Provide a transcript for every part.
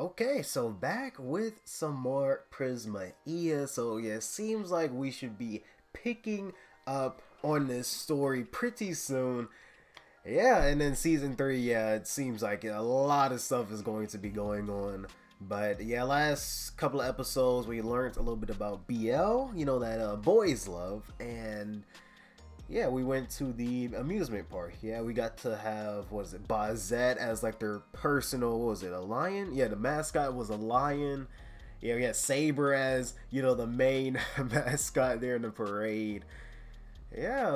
Okay, so back with some more Prisma Illya. So yeah, it seems like we should be picking up on this story pretty soon. Yeah, and then season 3, yeah, it seems like a lot of stuff is going to be going on. But yeah, last couple of episodes we learned a little bit about BL, you know, that boys love, and yeah, we went to the amusement park. Yeah, we got to have, what is it, Bazette as like their personal, what was it, a lion? Yeah, the mascot was a lion. Yeah, we got Saber as, you know, the main mascot there in the parade. Yeah,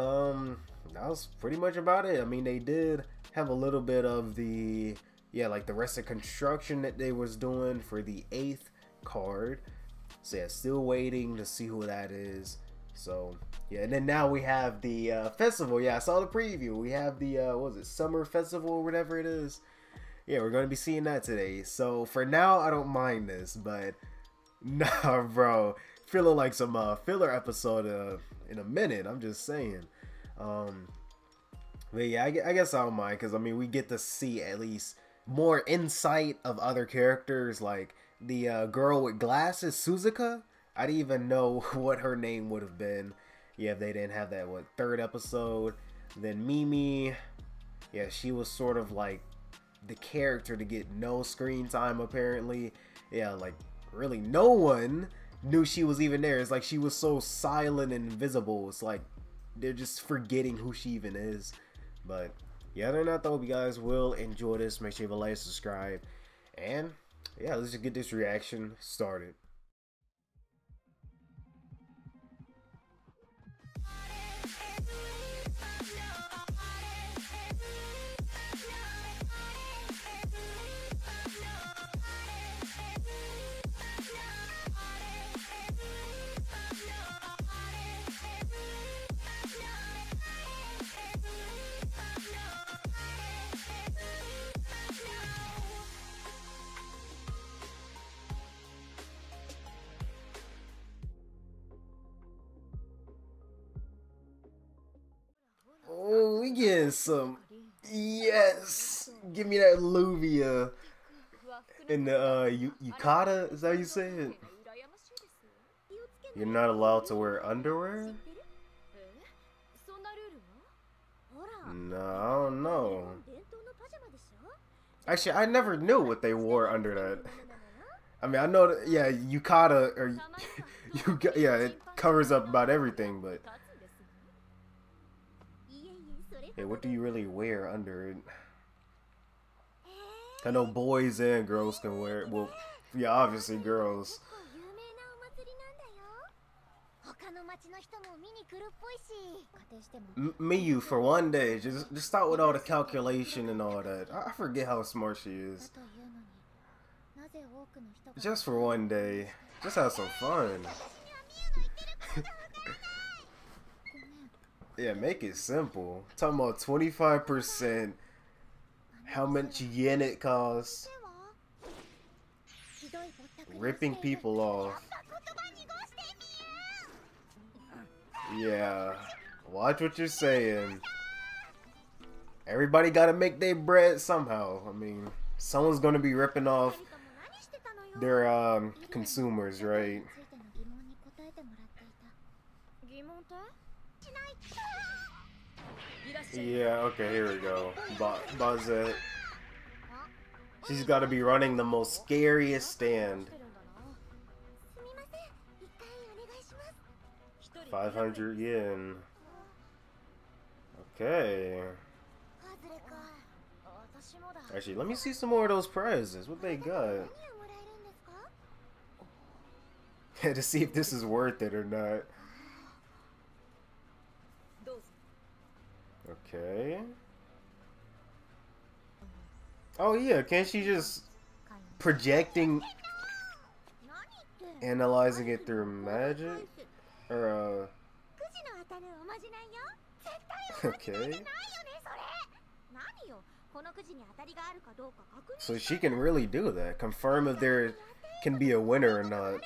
that was pretty much about it. I mean, they did have a little bit of the, yeah, like the rest of construction that they was doing for the 8th card. So yeah, still waiting to see who that is. So yeah, and then now we have the festival. Yeah, I saw the preview. We have the what was it, summer festival or whatever it is. Yeah, we're gonna be seeing that today. So for now, I don't mind this, but nah, bro, feeling like some filler episode in a minute. I'm just saying. But yeah, I guess I don't mind, because I mean, we get to see at least more insight of other characters, like the girl with glasses, Suzuka. I didn't even know what her name would have been. Yeah, if they didn't have that, what, 3rd episode. Then Mimi, yeah, she was sort of like the character to get no screen time apparently. Yeah, like really no one knew she was even there. It's like she was so silent and invisible. It's like they're just forgetting who she even is. But yeah, other than that, I hope you guys will enjoy this. Make sure you have a like, subscribe, and yeah, let's just get this reaction started. Some, yes, give me that Luvia in the yukata. Is that how you say it? You're not allowed to wear underwear? No, I don't know. Actually, I never knew what they wore under that. I mean, I know that, yeah, yukata or yeah, it covers up about everything, but. Hey, what do you really wear under it? I know boys and girls can wear it. Well, yeah, obviously girls. Miyu, for one day, just stop with all the calculation and all that. I forget how smart she is. Just for one day. Just have some fun. Yeah, make it simple. Talking about 25%. How much yen it costs. Ripping people off. Yeah. Watch what you're saying. Everybody gotta make their bread somehow. I mean, someone's gonna be ripping off their consumers, right? Yeah, okay, here we go. Bazette. She's got to be running the most scariest stand. 500 yen. Okay. Actually, let me see some more of those prizes. What they got? To see if this is worth it or not. Okay. Oh yeah, can't she just projecting, analyzing it through magic? Or okay. So she can really do that. Confirm if there can be a winner or not.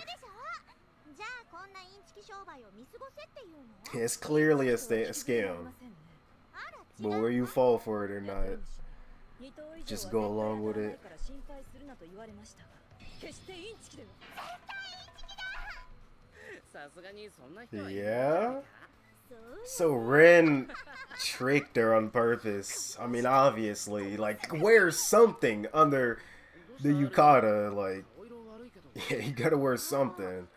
It's clearly a scam. But where you fall for it or not. just go along with it. Yeah? So Rin tricked her on purpose. I mean, obviously, like, wear something under the yukata, like, yeah, you gotta wear something.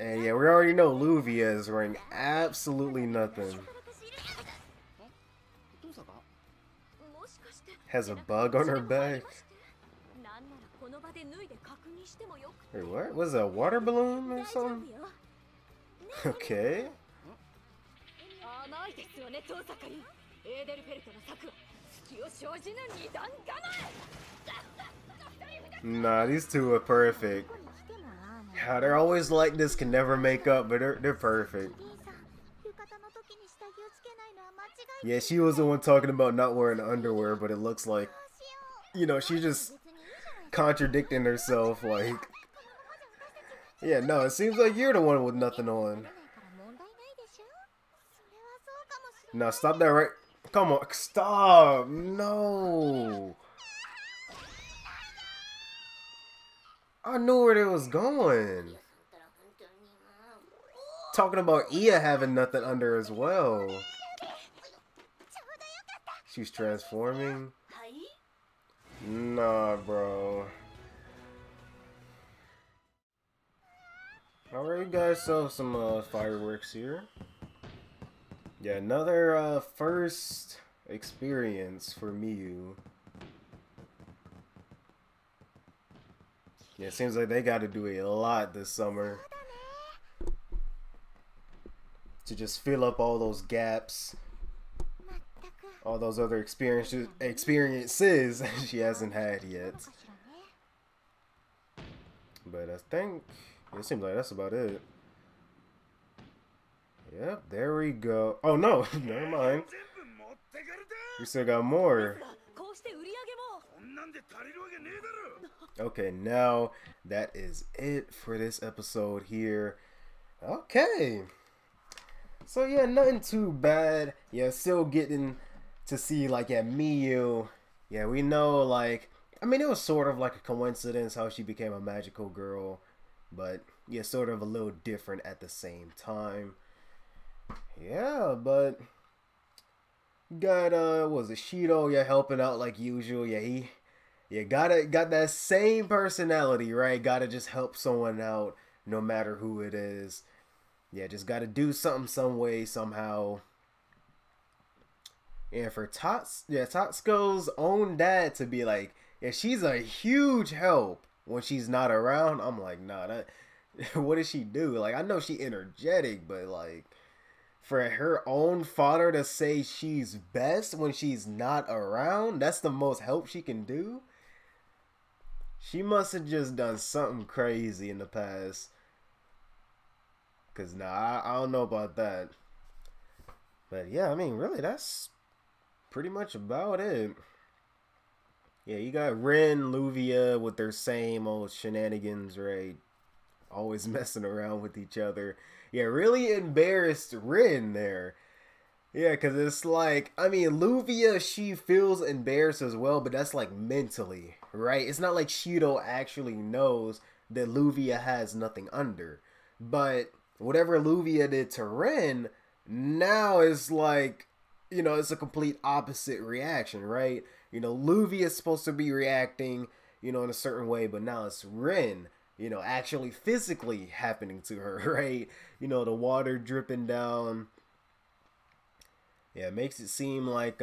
And yeah, we already know Luvia is wearing absolutely nothing. Has a bug on her back. Wait, what? Was it a water balloon or something? Okay. Nah, these two are perfect. God, they're always like this, can never make up, but they're perfect. Yeah, she was the one talking about not wearing underwear, but it looks like, you know, she just contradicting herself, like, yeah, no, it seems like you're the one with nothing on. No, stop that right. Come on, stop. No. I knew where it was going. Talking about Ia having nothing under as well. She's transforming. Nah, bro. Alright, you guys saw some fireworks here. Yeah, another first experience for Miyu. Yeah, it seems like they got to do a lot this summer to just fill up all those gaps, all those other experiences she hasn't had yet. But I think it seems like that's about it. Yep, there we go. Oh no, never mind. We still got more. Okay, now that is it for this episode here. Okay. So yeah, nothing too bad. Yeah, still getting to see, like, yeah, Miyu. Yeah, we know, like, I mean, it was sort of like a coincidence how she became a magical girl, but yeah, sort of a little different at the same time. Yeah, but got was it Shido? Yeah, helping out like usual. Yeah, he, yeah, got that same personality, right? Gotta just help someone out, no matter who it is. Yeah, just gotta do something, some way, somehow. And for Tots, yeah, Totsuko's own dad to be like, yeah, she's a huge help when she's not around. I'm like, nah, that. What does she do? Like, I know she energetic, but like, for her own father to say she's best when she's not around, that's the most help she can do? She must have just done something crazy in the past. Because, nah, I don't know about that. But, yeah, I mean, really, that's pretty much about it. Yeah, you got Rin, Luvia with their same old shenanigans, right? Always messing around with each other. Yeah, really embarrassed Rin there. Yeah, because it's like, I mean, Luvia, she feels embarrassed as well, but that's like mentally, right? It's not like Shido actually knows that Luvia has nothing under. But whatever Luvia did to Rin, now it's like, you know, it's a complete opposite reaction, right? You know, Luvia is supposed to be reacting, you know, in a certain way, but now it's Rin, you know, actually physically happening to her, right? You know, the water dripping down. Yeah, it makes it seem like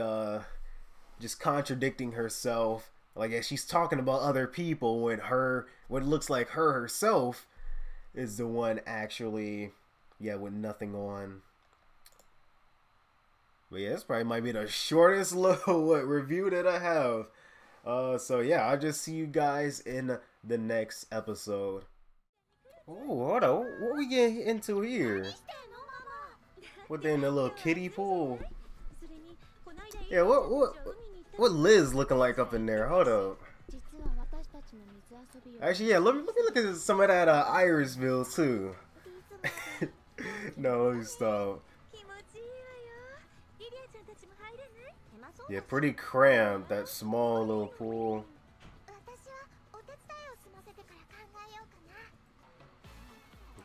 just contradicting herself. Like, yeah, she's talking about other people when her, what looks like her herself is the one actually, yeah, with nothing on. But yeah, this probably might be the shortest little review that I have. So yeah, I'll just see you guys in the next episode. Oh, hold on. What we getting into here? Within the little kiddie pool. Yeah, what Liz looking like up in there? Hold up. Actually, yeah, let me look at some of that Irisviel too. No, let me stop. Yeah, pretty cramped, that small little pool.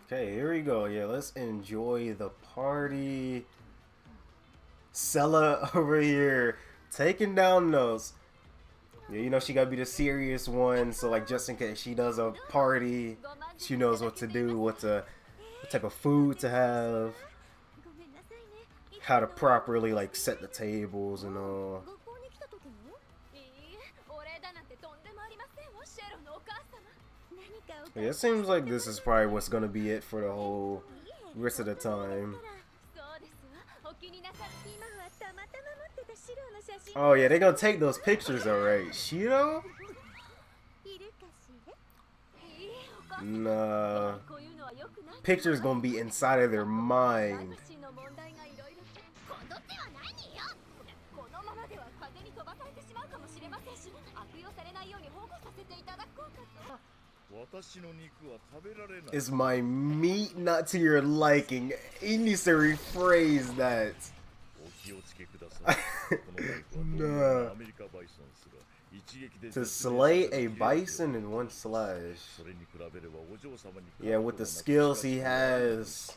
Okay, here we go. Yeah, let's enjoy the party. Sella over here taking down notes. Yeah, you know she gotta be the serious one, so like just in case she does a party, she knows what to do, what type of food to have, how to properly like set the tables and all. Yeah, it seems like this is probably what's gonna be it for the whole rest of the time. Oh yeah, they're gonna take those pictures, alright. Shido? Nah. Pictures gonna be inside of their mind. Is my meat not to your liking? He needs to rephrase that. No. To slay a bison in one slash. Yeah, with the skills he has,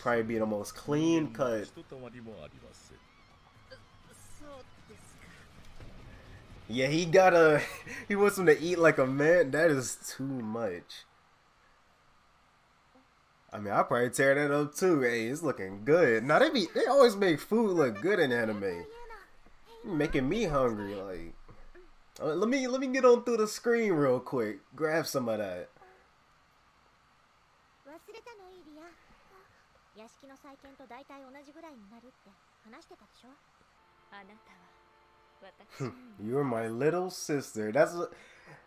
probably be the most clean cut. Yeah, he wants him to eat like a man. That is too much. I mean, I'll probably tear that up too. Hey, it's looking good. Now they always make food look good in anime. You're making me hungry. Like, let me get on through the screen real quick. Grab some of that. You're my little sister. That's what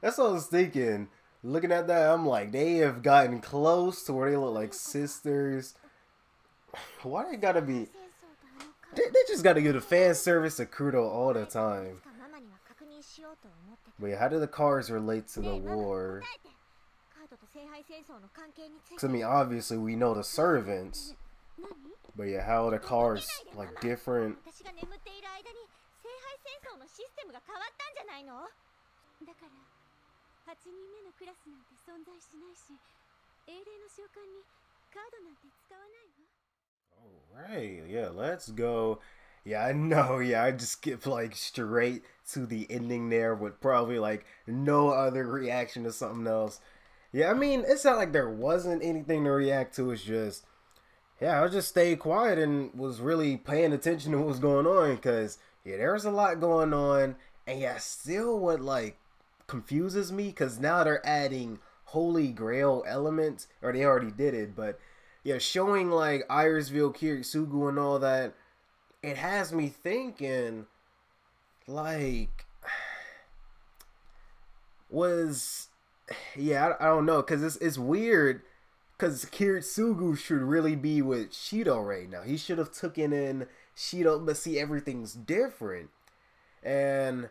I was thinking. Looking at that, I'm like, they have gotten close to where they look like sisters. Why they gotta be? They just gotta give the fan service to Kudo all the time. Wait, how do the cars relate to the war? Because I mean, obviously we know the servants, but yeah, how are the cars like different? Alright, yeah, let's go. Yeah, I know, yeah, I just skipped like straight to the ending there with probably like no other reaction to something else. Yeah, I mean, it's not like there wasn't anything to react to, it's just, yeah, I just stayed quiet and was really paying attention to what was going on, because, yeah, there's a lot going on, and yeah, still what like confuses me, because now they're adding Holy Grail elements, or they already did it, but yeah, showing like Irisviel, Kiritsugu, and all that, it has me thinking, like, I don't know, because it's weird, because Kiritsugu should really be with Shido right now. He should have taken in Shido, but see, everything's different, and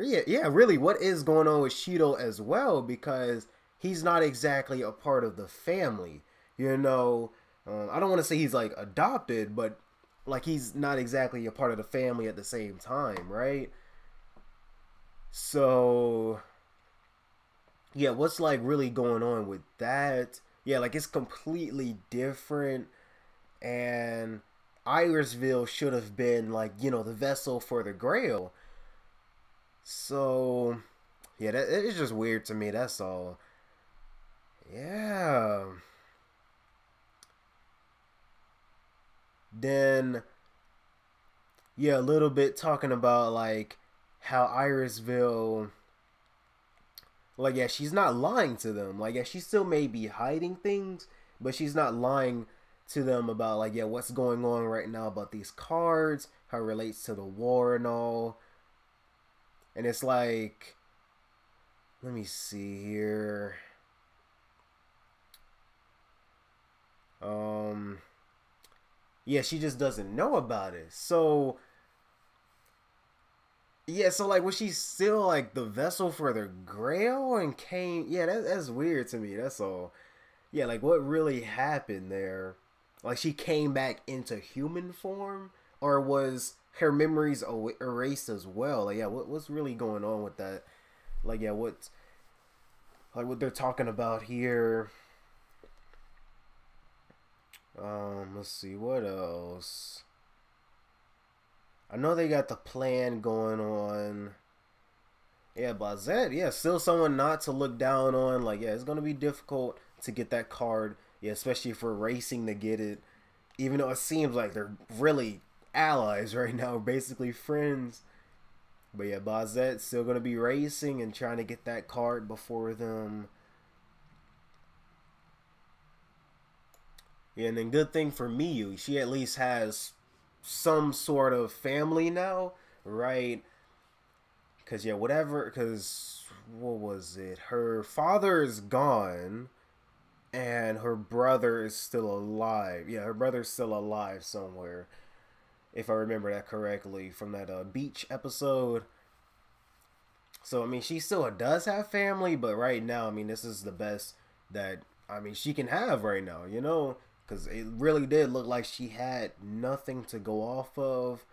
yeah, really, what is going on with Shido as well? Because he's not exactly a part of the family, you know. I don't want to say he's like adopted, but like he's not exactly a part of the family at the same time, right? So yeah, what's like really going on with that? Yeah, like it's completely different, and Irisviel should have been like, you know, the vessel for the Grail. So, yeah, it's just weird to me, that's all. Yeah. Then, yeah, a little bit talking about, like, how Irisviel, like, yeah, she's not lying to them. Like, yeah, she still may be hiding things, but she's not lying to them about, like, yeah, what's going on right now about these cards, how it relates to the war and all. And it's like, let me see here. Yeah, she just doesn't know about it. So, yeah, so like, was she still like the vessel for the Grail and came? Yeah, that's weird to me. That's all. Yeah, like what really happened there? Like she came back into human form, or was her memories erased as well. Like, yeah, what's really going on with that? Like, yeah, what they're talking about here. Let's see what else. I know they got the plan going on. Yeah, Bazette, yeah, still someone not to look down on. Like, yeah, it's gonna be difficult to get that card. Yeah, especially for racing to get it. Even though it seems like they're really allies right now, basically friends. But yeah, Bazette's still gonna be racing and trying to get that card before them. Yeah, and then good thing for Miyu, she at least has some sort of family now, right? Because, yeah, whatever, because, what was it? Her father is gone, and her brother is still alive. Yeah, her brother's still alive somewhere, if I remember that correctly, from that beach episode. So, I mean, she still does have family, but right now, I mean, this is the best that, I mean, she can have right now, you know? Because it really did look like she had nothing to go off of.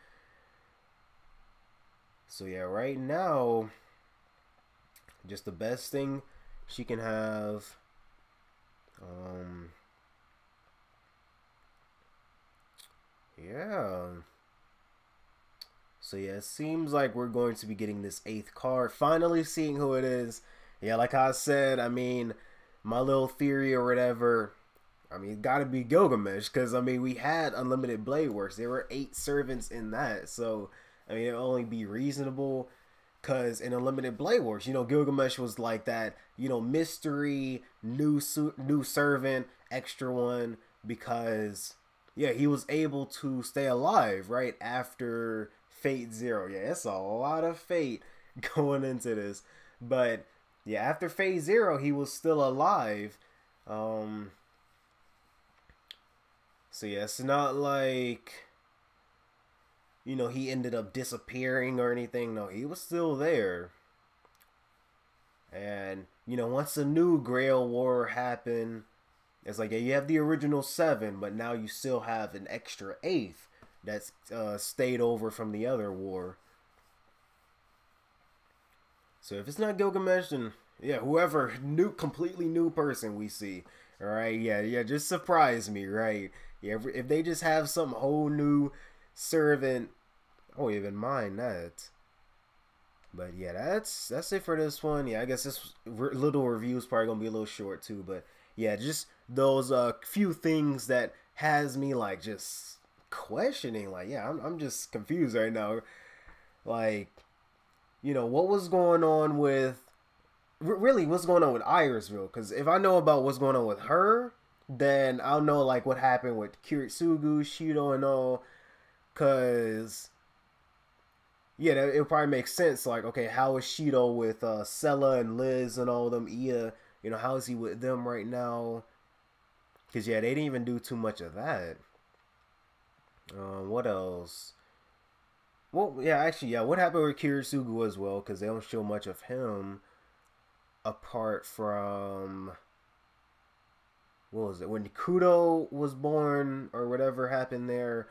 So yeah, right now, just the best thing she can have. Yeah. So yeah, it seems like we're going to be getting this 8th card. Finally seeing who it is. Yeah, like I said, I mean, my little theory or whatever, I mean, it gotta be Gilgamesh, because, I mean, we had Unlimited Blade Works. There were 8 servants in that, so, I mean, it'll only be reasonable, because in Unlimited Blade Works, you know, Gilgamesh was like that, you know, mystery, new servant, extra one, because, yeah, he was able to stay alive, right, after Fate Zero. Yeah, it's a lot of Fate going into this, but, yeah, after Fate Zero, he was still alive. So yeah, it's not like, you know, he ended up disappearing or anything. No, he was still there. And, you know, once the new Grail War happened, it's like, yeah, you have the original 7, but now you still have an extra 8th that's stayed over from the other war. So if it's not Gilgamesh, then, yeah, whoever, completely new person we see. All right, yeah, just surprise me, right? Yeah, if they just have some whole new servant, I won't even mind that. But yeah, that's it for this one. Yeah, I guess this little review is probably gonna be a little short too. But yeah, just those few things that has me like just questioning. Like, yeah, I'm just confused right now. Like, you know, what was going on with? Really, what's going on with Irisviel? Because if I know about what's going on with her, then I'll know like what happened with Kiritsugu, Shido, and all. Because, yeah, it would probably make sense. Like, okay, how is Shido with Sella and Liz and all of them? IA, you know, how is he with them right now? Because, yeah, they didn't even do too much of that. What else? Well, yeah, actually, yeah, what happened with Kiritsugu as well? Because they don't show much of him. Apart from, what was it, when Kudo was born, or whatever happened there,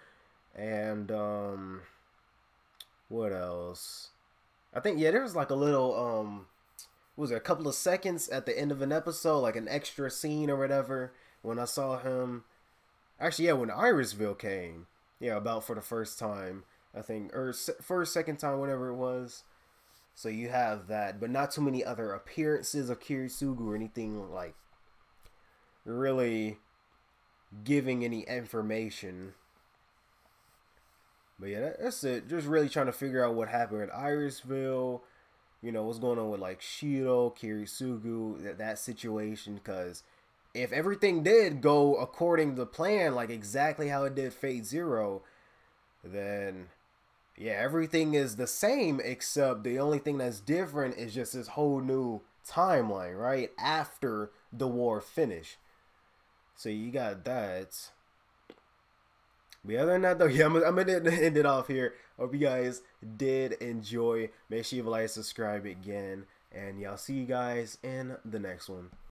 and, what else, I think, yeah, there was like a little, what was it, a couple of seconds at the end of an episode, like an extra scene or whatever, when I saw him, actually, yeah, when Irisviel came, yeah, about for the first time, I think, or second time, whatever it was. So you have that, but not too many other appearances of Kiritsugu or anything like really giving any information. But yeah, that's it. Just really trying to figure out what happened at Irisviel. You know, what's going on with like Shido, Kiritsugu, that situation. Because if everything did go according to plan, like exactly how it did Fate Zero, then, yeah, everything is the same, except the only thing that's different is just this whole new timeline, right? After the war finished. So you got that. But other than that, though, yeah, I'm going to end it off here. Hope you guys did enjoy. Make sure you like, subscribe again. And yeah, I'll see you guys in the next one.